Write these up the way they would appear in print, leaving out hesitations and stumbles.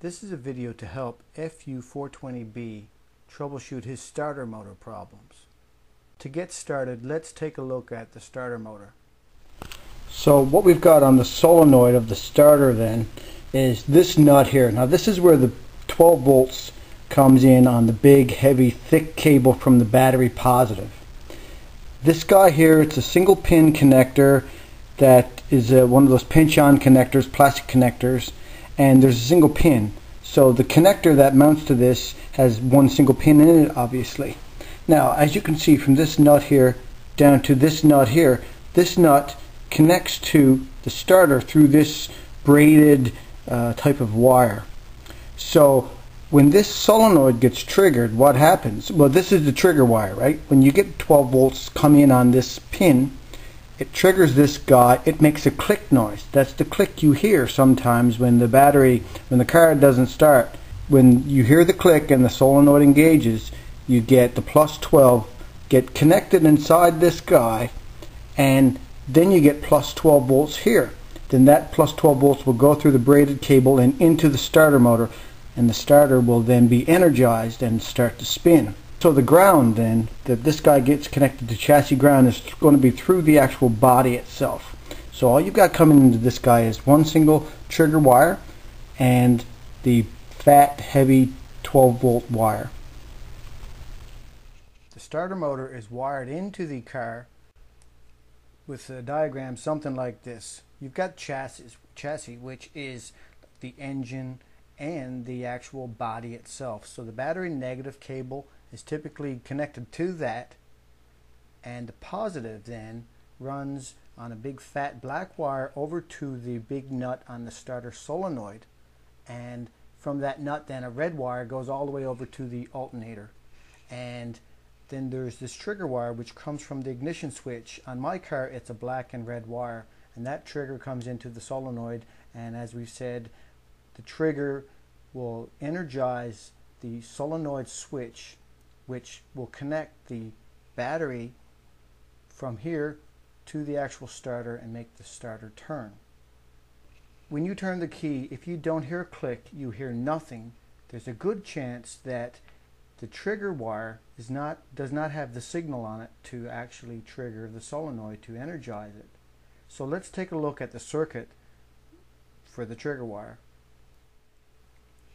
This is a video to help FU420B troubleshoot his starter motor problems. To get started, let's take a look at the starter motor. So what we've got on the solenoid of the starter then is this nut here. Now this is where the 12 volts comes in on the big, heavy, thick cable from the battery positive. This guy here, it's a single pin connector that is one of those pinch-on connectors, plastic connectors. And there's a single pin, so the connector that mounts to this has one single pin in it, obviously. Now, as you can see, from this nut here down to this nut here, this nut connects to the starter through this braided type of wire. So when this solenoid gets triggered, what happens? Well, this is the trigger wire, right? When you get 12 volts come in on this pin, it triggers this guy, it makes a click noise. That's the click you hear sometimes when the car doesn't start. When you hear the click and the solenoid engages, you get the plus 12, get connected inside this guy, and then you get plus 12 volts here. Then that plus 12 volts will go through the braided cable and into the starter motor, and the starter will then be energized and start to spin. So the ground then that this guy gets connected to chassis ground is going to be through the actual body itself. So all you've got coming into this guy is one single trigger wire and the fat, heavy 12 volt wire. The starter motor is wired into the car with a diagram something like this. You've got chassis, which is the engine and the actual body itself. So the battery negative cable is typically connected to that, and the positive then runs on a big fat black wire over to the big nut on the starter solenoid, and from that nut then a red wire goes all the way over to the alternator, and then there's this trigger wire which comes from the ignition switch. On my car it's a black and red wire, and that trigger comes into the solenoid, and as we've said, the trigger will energize the solenoid switch, which will connect the battery from here to the actual starter and make the starter turn. When you turn the key, if you don't hear a click, you hear nothing. There's a good chance that the trigger wire does not have the signal on it to actually trigger the solenoid to energize it. So let's take a look at the circuit for the trigger wire.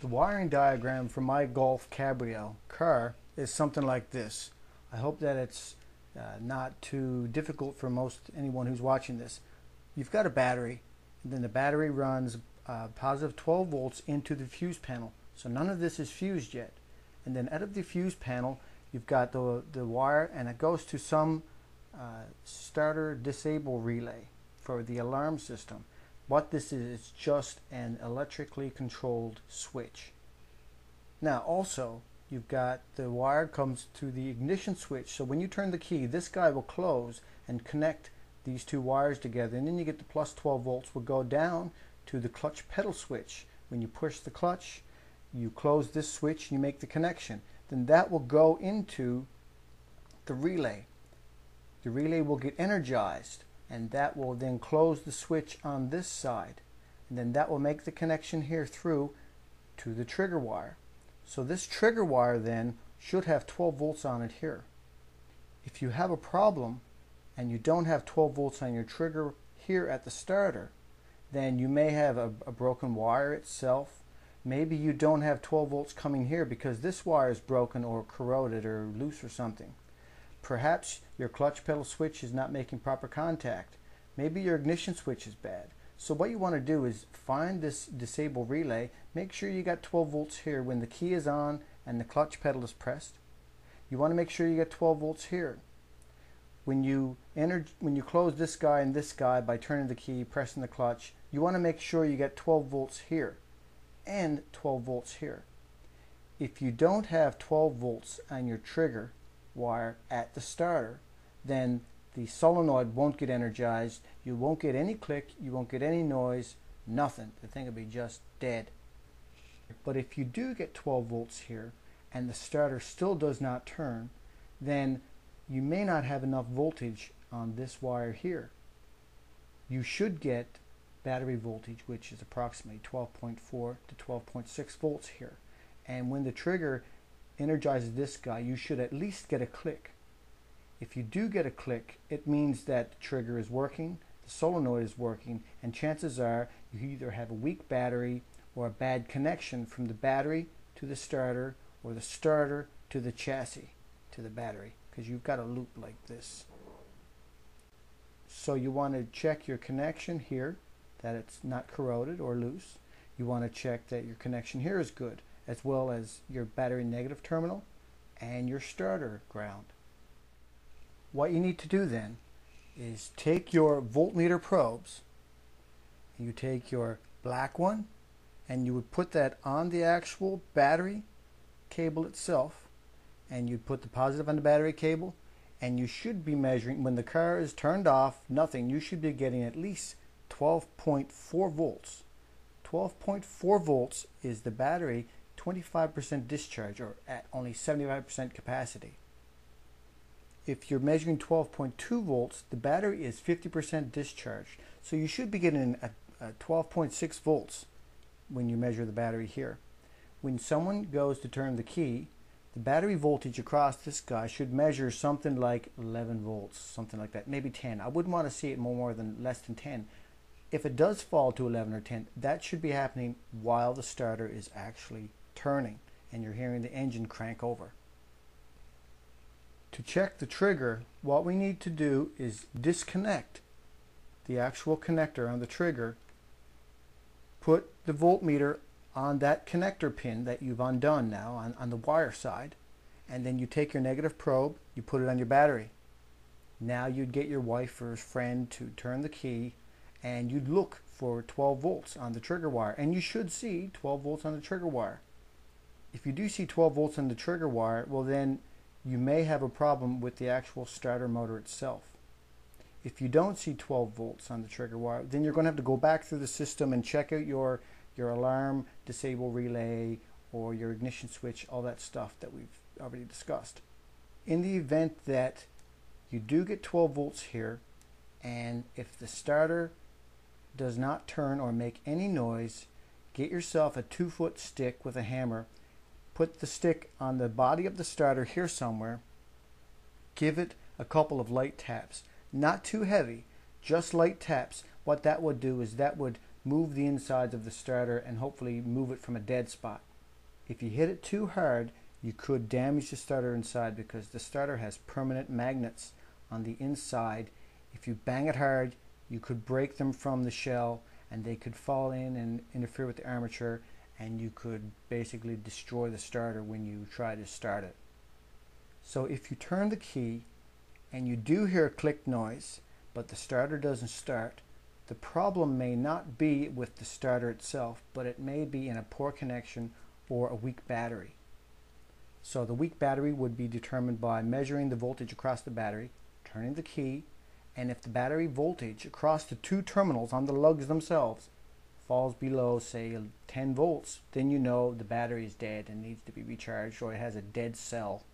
The wiring diagram for my Golf Cabrio car is something like this. I hope that it's not too difficult for anyone who's watching this. You've got a battery, and then the battery runs positive 12 volts into the fuse panel. So none of this is fused yet. And then out of the fuse panel, you've got the wire, and it goes to some starter disable relay for the alarm system. What this is just an electrically controlled switch. Now also, you've got the wire comes to the ignition switch, so when you turn the key, this guy will close and connect these two wires together, and then you get the plus 12 volts will go down to the clutch pedal switch. When you push the clutch, you close this switch, you make the connection, then that will go into the relay. The relay will get energized, and that will then close the switch on this side, and then that will make the connection here through to the trigger wire. So this trigger wire then should have 12 volts on it here. If you have a problem and you don't have 12 volts on your trigger here at the starter, then you may have a broken wire itself. Maybe you don't have 12 volts coming here because this wire is broken or corroded or loose or something. Perhaps your clutch pedal switch is not making proper contact. Maybe your ignition switch is bad. So what you want to do is find this disable relay, make sure you got 12 volts here when the key is on and the clutch pedal is pressed. You want to make sure you get 12 volts here. When you close this guy and this guy by turning the key, pressing the clutch, you want to make sure you get 12 volts here and 12 volts here. If you don't have 12 volts on your trigger wire at the starter, then the solenoid won't get energized, you won't get any click, you won't get any noise, nothing. The thing will be just dead. But if you do get 12 volts here and the starter still does not turn, then you may not have enough voltage on this wire here. You should get battery voltage, which is approximately 12.4 to 12.6 volts here. And when the trigger energizes this guy, you should at least get a click. If you do get a click, it means that the trigger is working, the solenoid is working, and chances are you either have a weak battery or a bad connection from the battery to the starter, or the starter to the chassis, to the battery, because you've got a loop like this. So you want to check your connection here, that it's not corroded or loose. You want to check that your connection here is good, as well as your battery negative terminal and your starter ground. What you need to do then is take your voltmeter probes, and you take your black one, and you would put that on the actual battery cable itself, and you put the positive on the battery cable, and you should be measuring, when the car is turned off, nothing, you should be getting at least 12.4 volts. 12.4 volts is the battery 25% discharge, or at only 75% capacity. If you're measuring 12.2 volts, the battery is 50% discharged. So you should be getting a 12.6 volts when you measure the battery here. When someone goes to turn the key, the battery voltage across this guy should measure something like 11 volts, something like that, maybe 10. I wouldn't want to see it more than less than 10. If it does fall to 11 or 10, that should be happening while the starter is actually turning and you're hearing the engine crank over. To check the trigger, what we need to do is disconnect the actual connector on the trigger, put the voltmeter on that connector pin that you've undone now on the wire side, and then you take your negative probe, you put it on your battery. Now you'd get your wife or friend to turn the key, and you'd look for 12 volts on the trigger wire, and you should see 12 volts on the trigger wire. If you do see 12 volts on the trigger wire, well then you may have a problem with the actual starter motor itself. If you don't see 12 volts on the trigger wire, then you're going to have to go back through the system and check out your alarm, disable relay, or your ignition switch, all that stuff that we've already discussed. In the event that you do get 12 volts here, and if the starter does not turn or make any noise, get yourself a 2-foot stick with a hammer, put the stick on the body of the starter here somewhere, give it a couple of light taps. Not too heavy, just light taps. What that would do is that would move the insides of the starter and hopefully move it from a dead spot. If you hit it too hard, you could damage the starter inside, because the starter has permanent magnets on the inside. If you bang it hard, you could break them from the shell, and they could fall in and interfere with the armature, and you could basically destroy the starter when you try to start it. So if you turn the key and you do hear a click noise, but the starter doesn't start, the problem may not be with the starter itself, but it may be in a poor connection or a weak battery. So the weak battery would be determined by measuring the voltage across the battery, turning the key, and if the battery voltage across the two terminals on the lugs themselves falls below, say, 10 volts, then you know the battery is dead and needs to be recharged, or it has a dead cell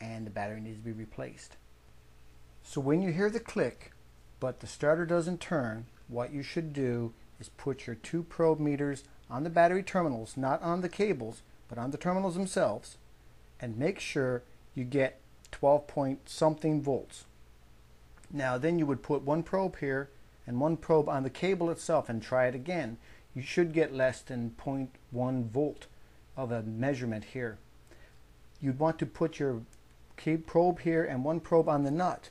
and the battery needs to be replaced. So when you hear the click, but the starter doesn't turn, what you should do is put your two probe meters on the battery terminals, not on the cables, but on the terminals themselves, and make sure you get 12-point-something volts. Now then you would put one probe here and one probe on the cable itself and try it again. You should get less than 0.1 volt of a measurement here. You'd want to put your key probe here and one probe on the nut,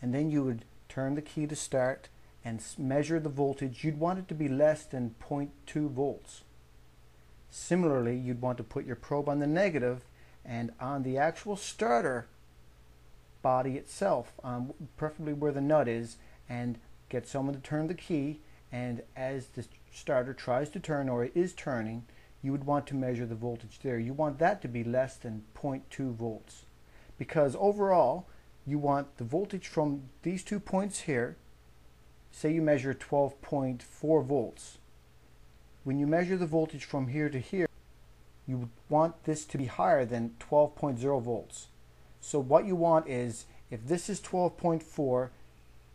and then you would turn the key to start and measure the voltage. You'd want it to be less than 0.2 volts. Similarly, you'd want to put your probe on the negative and on the actual starter body itself, preferably where the nut is, and get someone to turn the key, and as the starter tries to turn or it is turning, you would want to measure the voltage there. You want that to be less than 0.2 volts, because overall you want the voltage from these 2 points here. Say you measure 12.4 volts. When you measure the voltage from here to here, you would want this to be higher than 12.0 volts. So what you want is, if this is 12.4,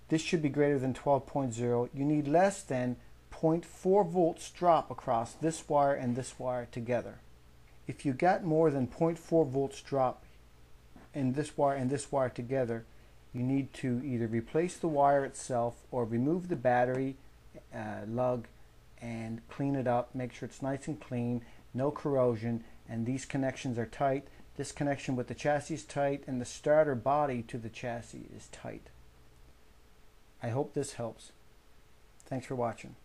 this should be greater than 12.0. You need less than 0.4 volts drop across this wire and this wire together. If you got more than 0.4 volts drop in this wire and this wire together, you need to either replace the wire itself or remove the battery lug and clean it up. Make sure it's nice and clean, no corrosion, and these connections are tight. This connection with the chassis is tight, and the starter body to the chassis is tight. I hope this helps. Thanks for watching.